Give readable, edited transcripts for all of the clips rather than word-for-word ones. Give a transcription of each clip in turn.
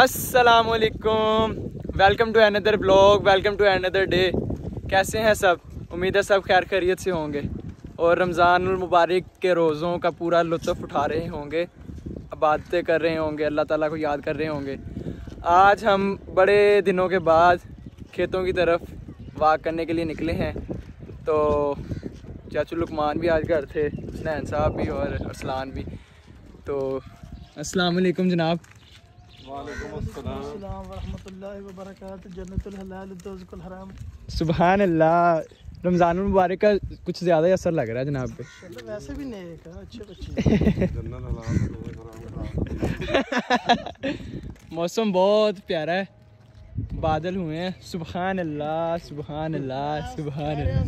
अस्सलाम वालेकुम, welcome to another blog, welcome to another day. कैसे हैं सब? उम्मीद है सब खैर खैरियत से होंगे और रमज़ानुल मुबारक के रोज़ों का पूरा लुत्फ़ उठा रहे होंगे, इबादतें कर रहे होंगे, अल्लाह ताला को याद कर रहे होंगे। आज हम बड़े दिनों के बाद खेतों की तरफ वाक करने के लिए निकले हैं, तो चाचू लुकमान भी आज घर थे, सिनान साहब भी और अरसलान भी। तो अस्सलाम वालेकुम जनाब। वालेकुम अस्सलाम व रहमतुल्लाहि व बरकातहू। जन्नतुल हलाल व दोज़खुल हराम। सुभान अल्लाह, रमज़ानुल मुबारक का कुछ ज़्यादा ही असर लग रहा है जनाब पे। वैसे भी नेक है, अच्छे मौसम बहुत प्यारा है, बादल हुए हैं। सुभान अल्लाह सुभान अल्लाह सुभान अल्लाह।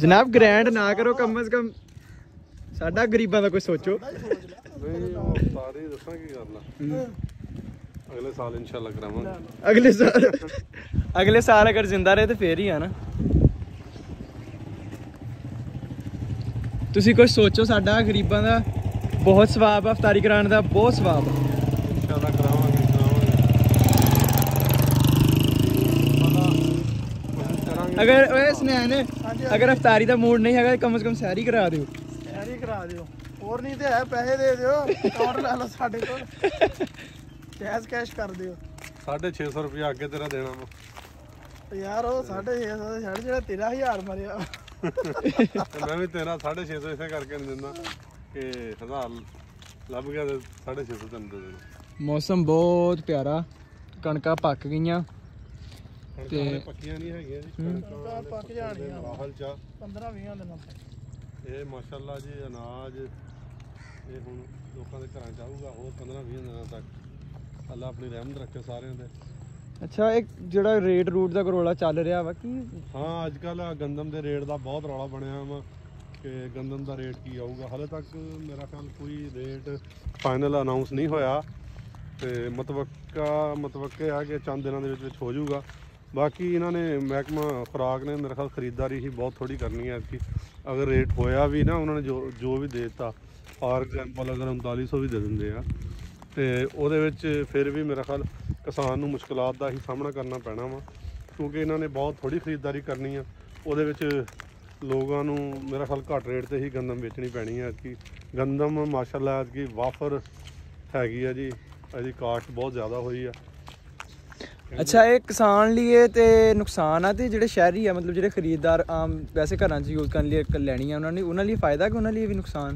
जनाब ग्रैंड ना करो, कम से कम साडा गरीबां दा कोई सोचो। अगले साल अगर जिंदा रहे तो फिर ही है ना। तुसी कुछ सोचो, साडा गरीबां दा बहुत सवाब है, इफ्तारी कराने का बहुत सवाब है। अगर स्नैन अगर इफ्तारी का मूड नहीं है, कम से कम सैरी करा दो, सैरी करा दो, और नहीं तो है पैसे दे दो, अकाउंट ला लो साडे कोल, कैश कैश कर दो। 650 रुपया आगे तेरा देना यार, वो 650 छड़ जेड़ा 13,000 मरिया मैं भी तेरा 650 इसे करके नहीं दिंदा के लभ गया 650 दिन। मौसम बहुत प्यारा, कणका पक गई, माशाल्लाह जी। अनाज लोगों के घर जाऊगा और 15-20 दिन तक, अल्लाह अपनी रहमत रखे सारे दे। अच्छा, एक जो रेट रूट का रौला चल रहा वा कि हाँ अजकल गंदम के रेट का बहुत रौला बनया वा कि गंदम का रेट की आऊगा। हाले तक मेरा ख्याल कोई रेट फाइनल अनाउंस नहीं होया, तो मतवक्का है कि चंद दिनों के विच हो जाऊगा। बाकी इन्होंने महकमा खुराक ने मेरा ख्याल खरीदारी ही बहुत थोड़ी करनी है इसकी। अगर रेट होया भी ना, उन्होंने जो भी देता, फॉर एग्जाम्पल अगर 3900 भी दे देंगे आ, तो वो फिर भी मेरा ख्याल किसान को मुश्किलों का ही सामना करना पैना वा, क्योंकि इन्होंने बहुत थोड़ी खरीदारी करनी है। वो लोगों को मेरा ख्याल घट रेट से ही गंदम बेचनी पैनी है कि गंदम माशाल्लाह की वाफर हैगी है जी, इसकी काश्त बहुत ज़्यादा हुई है। अच्छा, ये किसान लिए तो नुकसान है, तो जो शहरी है मतलब जो खरीददार आम वैसे घर यूज़ करने कर लैनी है, उन्होंने उन्होंने फायदा कि उन्होंने भी नुकसान?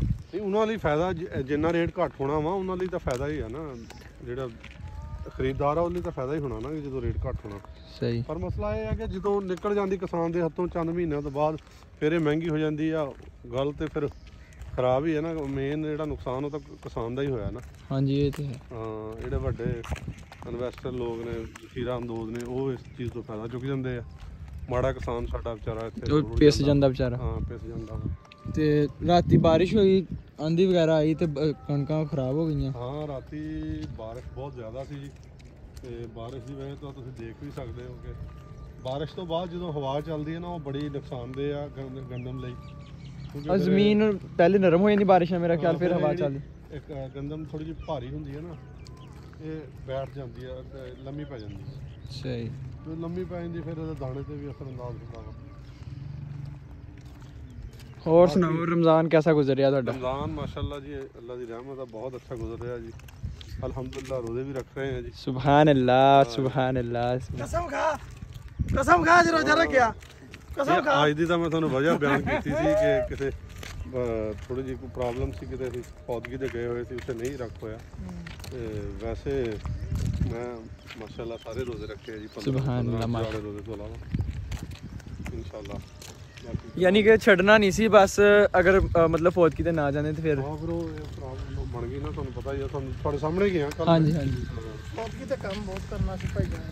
नहीं, उन्होंने फायदा, जिन्ना रेट घट होना वा उन्होंने तो फायदा ही है ना, जो खरीदार है उन्हें तो फायदा ही होना ना जो रेट घट होना। सही, पर मसला यह है कि जो निकल जाती किसान के हथों चंद महीनों तो बाद फिर ये महंगी हो जाती है गल, तो फिर खराब ही है ना। मेन जो नुकसान वो तो किसान का ही होया ना। हाँ जी, ये तो है। हाँ, ये बड़े इन्वेस्टर लोग ने, शीरा अंदोज ने, वो इस चीज़ तो फायदा चुक जाते हैं। माड़ा किसान साडा बेचारा इत्थे पिस जांदा बेचारा। हाँ, पिस जांदा। ते राती बारिश हुई, आंधी वगैरह आई, तो कणकां खराब हो गई। हाँ, राती बारिश बहुत ज़्यादा सी जी, बारिश की वजह तो तुसीं देख भी सकते हो कि बारिश तो बाद जो हवा चलती है ना, वो बड़ी नुकसानदेह है गंदम लई। जमीन पहले नरम हो जाती बारिश है मेरा ख्याल, फिर हवा चलती एक गंदम थोड़ी जी भारी होंदी है ना, ये बैठ जाती है, लम्मी पै जाती है। सही, तो लम्मी पै जाती फिर दाने से भी असरअंदाज होता है। और सुनाओ, रमज़ान कैसा गुजरिया? रमज़ान माशाल्लाह जी अल्लाह की रहमत है, बहुत अच्छा गुजर रहा है जी, अल्हम्दुलिल्लाह। रोजे भी रख रहे हैं जी। सुभान अल्लाह सुभान अल्लाह। कसम खा जी रोजा रखिया, कसम खा। आज दी तां मैं तुहानूं वजह बयान कीती सी कि किसे थोड़ी जी कोई प्रॉब्लम सी, किते असीं फौतगी ते गए होए सी, उसे नहीं रख होया। वैसे मैं माशाल्लाह सारे रोजे रखे जी, सुभान अल्लाह, रोजे तो अलावा इंशाअल्लाह। यानी कि छड़ना नहीं सी बस, अगर मतलब फौतगी ते ना जाने तो फिर बन गई ना, तुहानूं पता ही है, तुहाडे सामने ही है। हां जी, हां जी, फौतगी ते काम बहुत करना सी भाई जान।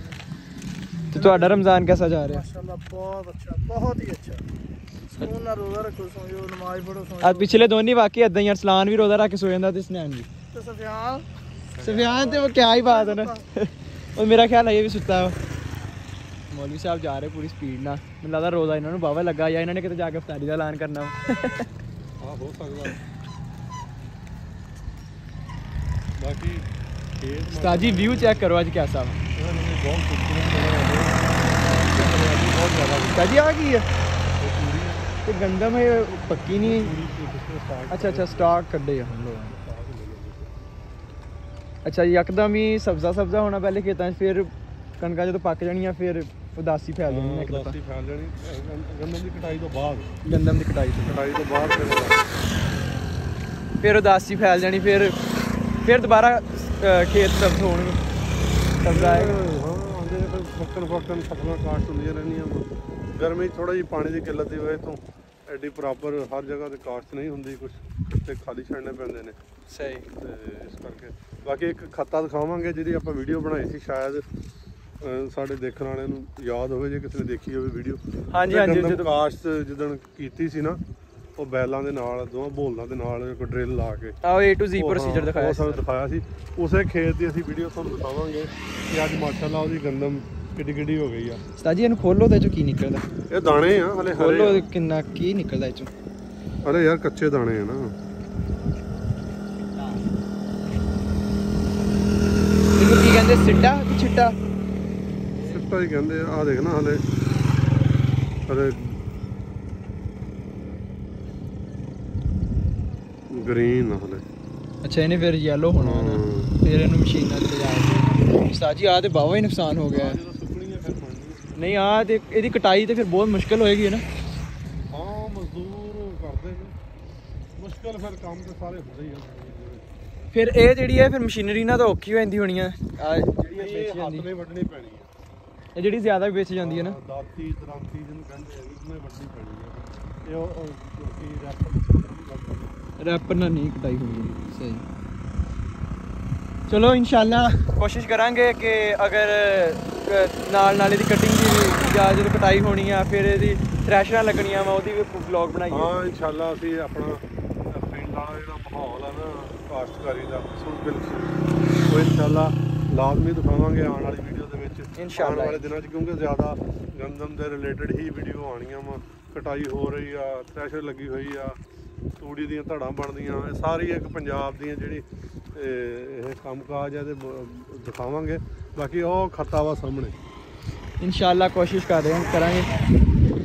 तो तुहाडा रमज़ान कैसा जा रहा है? माशाल्लाह बहुत अच्छा, बहुत ही अच्छा। सुकून ना रोजा रखो, सोयो, नमाज पढ़ो, सोयो। आज पिछले दोनों वाकई ऐदा ही, अरसलान भी रोजा रख के सो जांदा ते सिनान भी, ते सफियान ते वो क्या ही बात है ना। और मेरा ख्याल है ये भी सुता है। मौलवी साहब जा रहे पूरी स्पीड ना, मैं लगता रोजा इन्होंने बाबा लगा या इन्होंने कितने जाके इफ्तारी का ऐलान करना। हाँ हो सकता है। बाकी उस्ताद जी व्यू चेक करो आज कैसा आ गई है। तो गंदम है पक्की नहीं है। अच्छा अच्छा स्टॉक कर दे हम लोग। अच्छा यकदम ही सब्जा सब्जा होना पहले खेतों फिर कनक जो तो पक जानी फिर उदासी फैल जानी। गंदम की कटाई तो बाद गंदम की कटाई तो बाद फिर उदासी फैल जानी फिर दोबारा खेत सब्ज हो सब्जा फकन फकन फसलों काट सुनिया रहनी। गर्मी थोड़ा जी पानी की किल्लत की वजह तो एडी प्रॉपर हर जगह तो काश्त नहीं होंगी, कुछ तो खाली छड़ने पैंदे ने सही इस करके। बाकी एक खत्ता दिखावे जी आप वीडियो बनाई थी शायद साढ़े देखने वाले याद हो जे किसी ने देखी वीडियो। हाँ जी हाँ जी काश्त जिदन की सी ना वो बैलों के नाल दो बोलों के नाल ड्रिल ला के ए टू जी प्रोसीजर दिखाया सी दिखाया सी। उसे खेत की असीं वीडियो तुहानूं दिखावांगे कि अज माशाअल्लाह उसकी गंदम ਕਿੱਡੀ ਹੋ ਗਈ ਆ। ਸਤਾ ਜੀ ਇਹਨੂੰ ਖੋਲੋ ਤੇ ਚੋਂ ਕੀ ਨਿਕਲਦਾ। ਇਹ ਦਾਣੇ ਆ ਹਲੇ ਖੋਲੋ ਕਿੰਨਾ ਕੀ ਨਿਕਲਦਾ ਇਹ ਚੋਂ। ਅਰੇ ਯਾਰ ਕੱਚੇ ਦਾਣੇ ਆ ਨਾ। ਇਹਨੂੰ ਕੀ ਕਹਿੰਦੇ ਸਿੱਟਾ ਕਿ ਛਿੱਟਾ। ਸਿੱਟਾ ਹੀ ਕਹਿੰਦੇ ਆ। ਆ ਦੇਖ ਨਾ ਹਲੇ ਅਰੇ ਗ੍ਰੀਨ ਹਲੇ। अच्छा इन्हें फिर येलो होना ना फिर इन मशीन साजी आ तो बावा ही नुकसान हो गया है। नहीं आ तो इसकी कटाई तो फिर बहुत मुश्किल होएगी ना। हाँ मजदूर करते मुश्किल फिर काम तो सारे होते ही फिर ये जी है फिर मशीनरी ना तो औखी हो जाती होनी है। जी ज्यादा बेची जाती है ना दाती दराती जिन्होंने वड्डी पैनी है रैपर ना नहीं कटाई होगी सही। चलो इंशाल्लाह कोशिश करांगे कि अगर नाल नाले दी कटिंग जो कटाई होनी है फिर थ्रैशर लगनिया वा उहदी भी ब्लॉग बनाइए। हाँ इंशाल्लाह असीं अपना पिंड वाला जिहड़ा माहौल है ना काश्तकारी दा बिल्कुल इंशाल्लाह लाजमी दिखावांगे आने वाली वीडियो दे विच इंशाल्लाह वाले दिनां च क्योंकि ज़्यादा गंदम दे रिलेटेड ही वीडियो आनियां वा। कटाई हो रही आ थ्रैशर लगी हुई आ तूड़ी दी धड़ा बन दी सारी एक पंजाब दी जिहड़ी कामकाज है दिखावांगे। बाकी वह खत्ता वा सामने इंशाल्लाह कोशिश कर रहे हैं करांगे।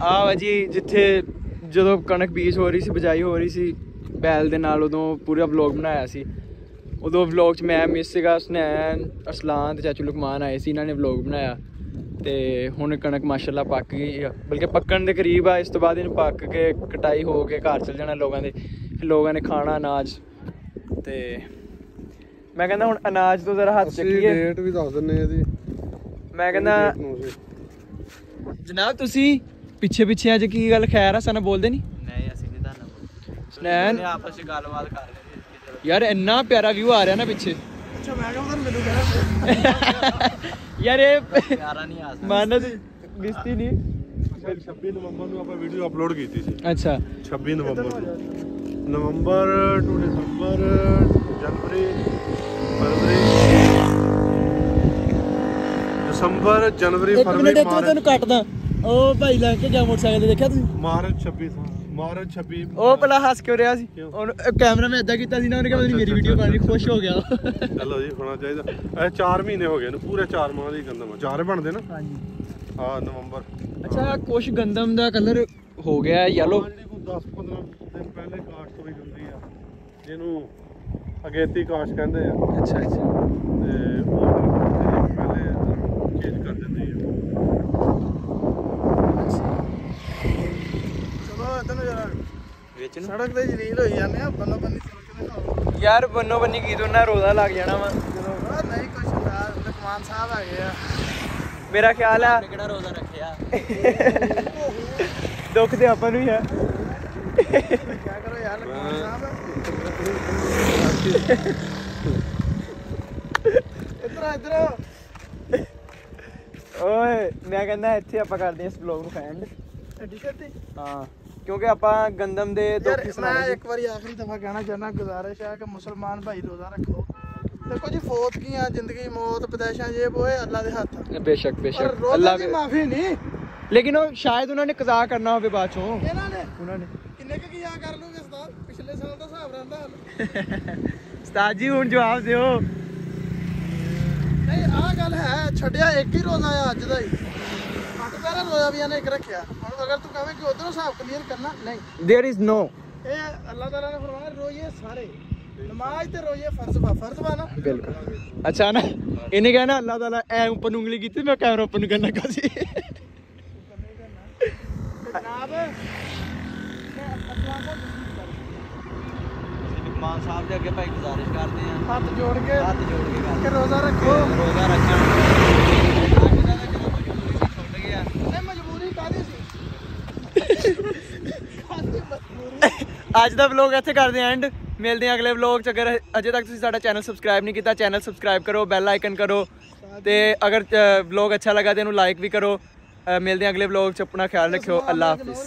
आवा जी जिथे जो कणक बीज हो रही सी बिजाई हो रही सी बैल दे नाल उदों पूरा व्लॉग बनाया सी। उदों व्लॉग च मैं मिस सीगा सिनान अरसलान ते चाचू लुकमान आए सी। इन्हां ने व्लॉग बनाया ते हुण कणक माशाल्लाह पक गई बल्कि पक्कण दे करीब आ। इस तो बाद इन्हें पक के कटाई हो के घर चल जाना लोगों के। लोगों ने खाना अनाज ते मैं कहना हुण अनाज तो जरा हाथ चुकिए रेट भी दस दिंदे आ जी। मैं कहना जनाब तुसी पिछे पिछे अज की गल खैर हसन बोलदे नहीं असीं नहीं तां स्नैन आपस च गलबात कर लेंगे। यार इन्ना प्यारा व्यू आ रहा ना पिछे। अच्छा मैं कहंदा मेनू कहना यार ये मानत बिस्ती नहीं 26 नवंबर ਨੂੰ ਆਪਾਂ ਵੀਡੀਓ ਅਪਲੋਡ ਕੀਤੀ ਸੀ। ਅੱਛਾ 26 ਨਵੰਬਰ ਨਵੰਬਰ ਟੂ ਦਸੰਬਰ ਜਨਵਰੀ ਫਰਵਰੀ ਦਸੰਬਰ ਜਨਵਰੀ ਫਰਵਰੀ ਮਾਰਚ। ਇੱਕ ਮਿੰਟ ਕੱਟਦਾ ਉਹ ਭਾਈ ਲੈ ਕੇ ਗਿਆ ਮੋਟਰਸਾਈਕਲ ਤੇ ਦੇਖਿਆ ਤੁਸੀਂ ਮਾਰਚ 26 ਮਾਰਚ 26 ਉਹ ਭਲਾ ਹੱਸ ਕਿਉਂ ਰਿਹਾ ਸੀ ਉਹ ਕੈਮਰਾ ਮੈਂ ਇਦਾਂ ਕੀਤਾ ਸੀ ਨਾ ਉਹਨੇ ਕਿਹਾ ਮੇਰੀ ਵੀਡੀਓ ਬਣ ਰਹੀ ਖੁਸ਼ ਹੋ ਗਿਆ। ਚਲੋ ਜੀ ਹੋਣਾ ਚਾਹੀਦਾ ਇਹ 4 ਮਹੀਨੇ ਹੋ ਗਏ ਨੇ ਪੂਰੇ 4 ਮਾਹ ਦੀ ਗੰਦਮ ਚਾਰੇ ਬਣਦੇ ਨਾ। ਹਾਂਜੀ ਹਾਂ ਨਵੰਬਰ। अच्छा कुछ गंदम का कलर हो गया है येलो। 10-15 दिन पहले काश्त हुई होंगी जिन्हों अगेती काश्त कहते हैं। अच्छा अच्छा पहले चेंज कर देती है। चलो इधर जरा बेचन सड़क ते जलील होई जाने आ बन्नो बन्नी सड़क यार बन्नो बन्नी की तो ना रोजा लग जाना वा। नहीं कुछ लुकमान साहब आ गए मेरा ख्याल है दुख तो अपन भी है। मैं कहना इत्थे आप करते इस ब्लॉग को एंड। हाँ क्योंकि आप गंदम दे मैं एक बार आखिरी दफा कहना चाहना गुजारिश है कि मुसलमान भाई रोजा रखो देखो जी फौत की जिंदगी मौत पैदाइशां ये वो है अल्लाह के हाथ है। बेशक बेशक अल्लाह की माफी नहीं, लेकिन वो शायद उन्होंने कज़ा करना हो बाद चों उन्होंने किन्ने के किया कर लूंगे उस्ताद, पिछले साल दा हिसाब रंदा उस्ताद जी हुन जवाब दियो। नहीं आ गल है छड्या एक ही रोजा है अज दा ही, अठ पैरा रोजा भी ने एक रखया। हुन अगर तू कहे कि उधरों हिसाब क्लियर करना नहीं, there is no a Allah ताला ने फरमाया रोजे सारे नमाज ते रोजे फर्ज़ बा ना बिल्कुल। अच्छा ना इन्हें कहना अल्लाह ताला ए ऊपर उंगली कीती मैं कैमरा ओपन करन लगा सी जनाब। लुकमान साहब दे अगे भाई गुजारिश करते हैं हाथ जोड़ के कि रोजा रखो आज दा कि मजबूरी से छूट गया। नहीं मजबूरी कादी सी कादी मजबूरी। आज दा व्लॉग इत्थे करदे हैं एंड, मिलते हैं अगले व्लॉग। अगर अजे तक तुसीं साडा चैनल सबसक्राइब नहीं किया, चैनल सबसक्राइब करो, बैल आइकन करो, तो अगर व्लॉग अच्छा लगा तो इन्हूं लाइक भी करो। मिलते हैं अगले व्लॉग, अपना ख्याल रखियो, अल्लाह हाफिज़।